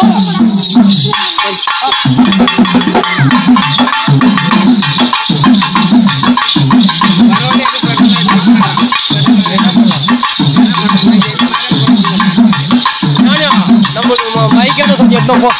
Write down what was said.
Nanya, nombor rumah baik atau saja toko.